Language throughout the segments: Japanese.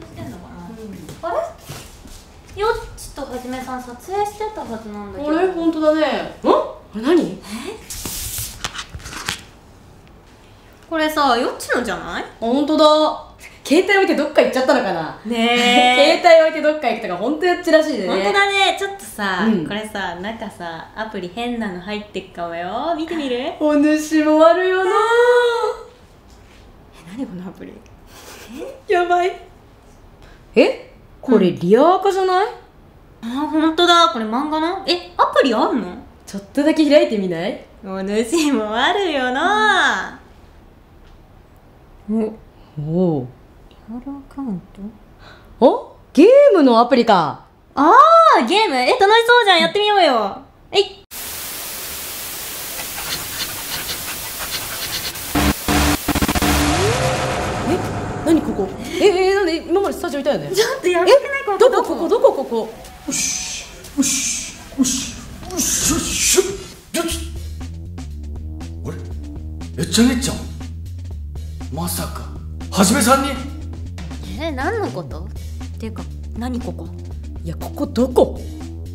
してんのかな、うん、あれよっちとはじめさん撮影してたはずなんだけど、あれ本当だね。んこれ何、これさ、よっちのじゃない？本当だ。携帯置いてどっか行っちゃったのかな。ねえ。携帯置いてどっか行ったから本当よっちらしいでね。本当だね。ちょっとさ、うん、これさ、なんかさ、アプリ変なの入ってっかもよ。見てみる？お主もあるよな。え、何このアプリ？やばい。え、これリアアカじゃない？うん、あ、本当だ。これ漫画の？え、アプリあるの？ちょっとだけ開いてみない？お主もあるよな。うんおリアルアカウント？おゲームのアプリか。ああゲーム、楽しそうじゃん、やってみようよ。えいえ、何ここ、なんで今までスタジオいたよね。ちょっとやばくないここ、どこここ、どこここ、よしよしよしよしよしよしよし、あれえっちゃんえっちゃん、まさかはじめさんに、何のことっていうか、何ここ、いやここどこ、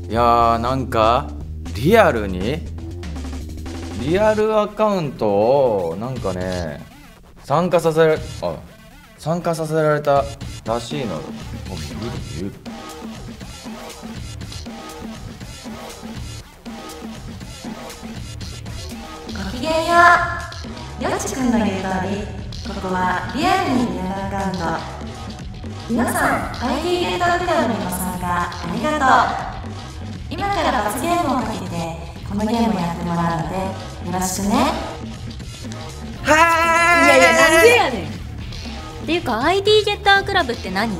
いやーなんかリアルにリアルアカウントをなんかね参加させられたらしいの。ごきげんよう、よっちくんの言う通りここはリアルにリアルアカウント。皆さん、IT ゲートクラブにご参加ありがとう。今から罰ゲームをかけて、このゲームをやってもらうので、よろしくね。はーい、いやいや、なんでやねん。っていうか、IT ゲッタークラブって何？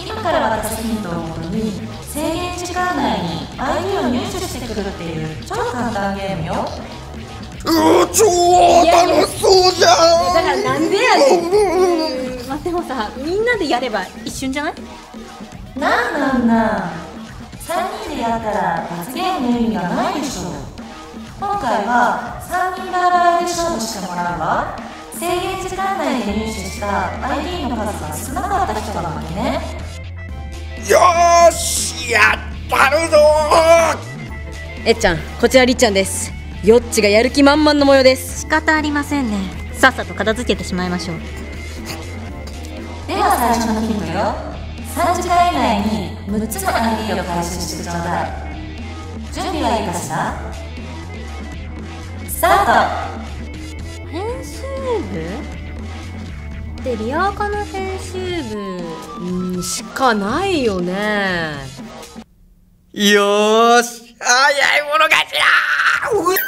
今から渡すヒントをもとに、制限時間内に ID を入手してくるっていう超簡単ゲームよ。超楽しそうじゃん。だからなんでやねん。まあでもさ、みんなでやれば一瞬じゃない？なんなんなん、3人でやったら罰ゲームの意味がないでしょ。今回は3人バラで勝負してもらうわ。制限時間内で入手した ID の数が少なかった人が負けね。よーし、やったるぞー。えっちゃん、こちらりっちゃんです。よっちがやる気満々の模様です。仕方ありませんね、さっさと片付けてしまいましょう。では最初のヒントよ。3時間以内に6つの ID を回収してちょうだい。準備はいいかしら。スタート。編集部でリアアカの編集部しかないよね。よーし、早い者勝ちだー。